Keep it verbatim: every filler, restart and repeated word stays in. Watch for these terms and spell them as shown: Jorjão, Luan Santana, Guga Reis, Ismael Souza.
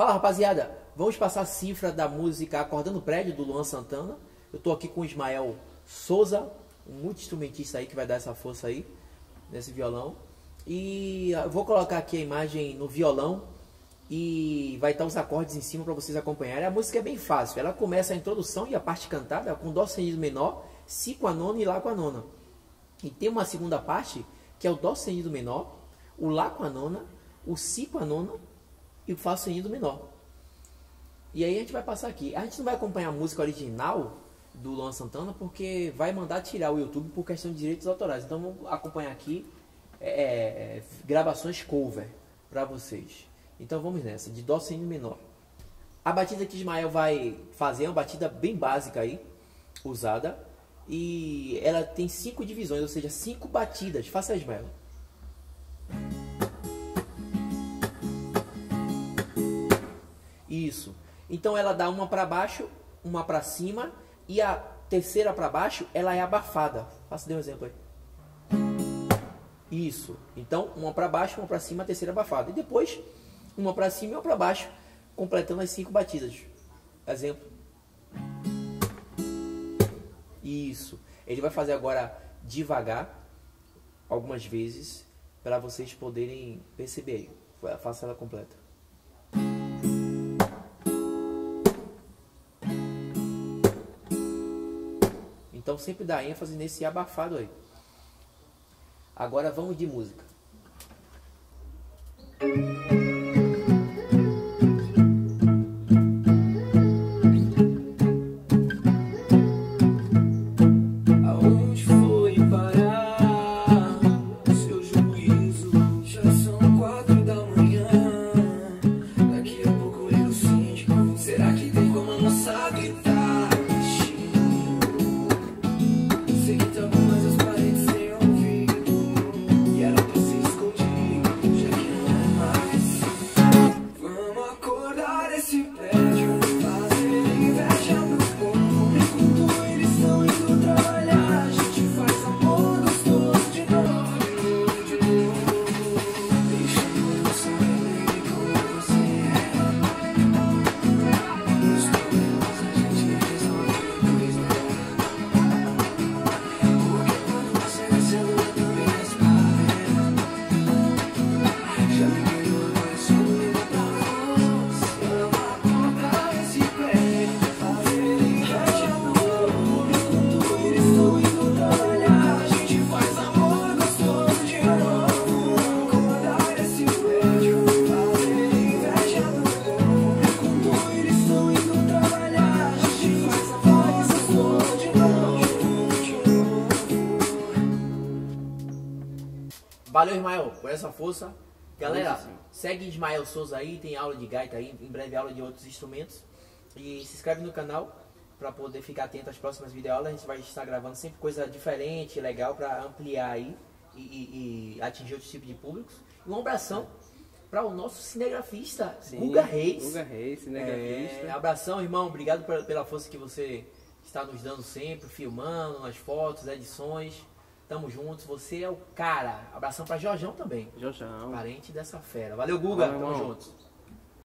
Fala, rapaziada, vamos passar a cifra da música Acordando o Prédio, do Luan Santana. Eu tô aqui com o Ismael Souza, um multi-instrumentista aí que vai dar essa força aí nesse violão. E eu vou colocar aqui a imagem no violão e vai estar os acordes em cima para vocês acompanharem. A música é bem fácil, ela começa a introdução e a parte cantada com dó sustenido menor, si com a nona e lá com a nona. E tem uma segunda parte que é o dó sustenido menor, o lá com a nona, o si com a nona e o fá sustenido menor. E aí a gente vai passar aqui. A gente não vai acompanhar a música original do Luan Santana porque vai mandar tirar o YouTube por questão de direitos autorais. Então vamos acompanhar aqui é, gravações cover para vocês. Então vamos nessa, de dó sustenido menor. A batida que Ismael vai fazer é uma batida bem básica aí, usada. E ela tem cinco divisões, ou seja, cinco batidas. Faça, Ismael. Isso. Então ela dá uma para baixo, uma para cima e a terceira para baixo ela é abafada. Faça de um exemplo aí. Isso. Então uma para baixo, uma para cima, a terceira abafada. E depois uma para cima e uma para baixo, completando as cinco batidas. Exemplo. Isso. Ele vai fazer agora devagar, algumas vezes, para vocês poderem perceber aí. Faça ela completa. Então sempre dá ênfase nesse abafado aí. Agora vamos de música. Valeu, Ismael, por essa força. Galera, segue Ismael Souza aí, tem aula de gaita aí, em breve aula de outros instrumentos. E se inscreve no canal para poder ficar atento às próximas videoaulas. A gente vai estar gravando sempre coisa diferente, legal, para ampliar aí e, e, e atingir outros tipos de públicos. E um abração para o nosso cinegrafista, Sim, Guga Reis. Guga Reis, cinegrafista. É, abração, irmão, obrigado pra, pela força que você está nos dando sempre, filmando, nas fotos, edições. Tamo juntos, você é o cara. Abração pra Jorjão também. Jorjão. Parente dessa fera. Valeu, Guga. Valeu, tamo juntos.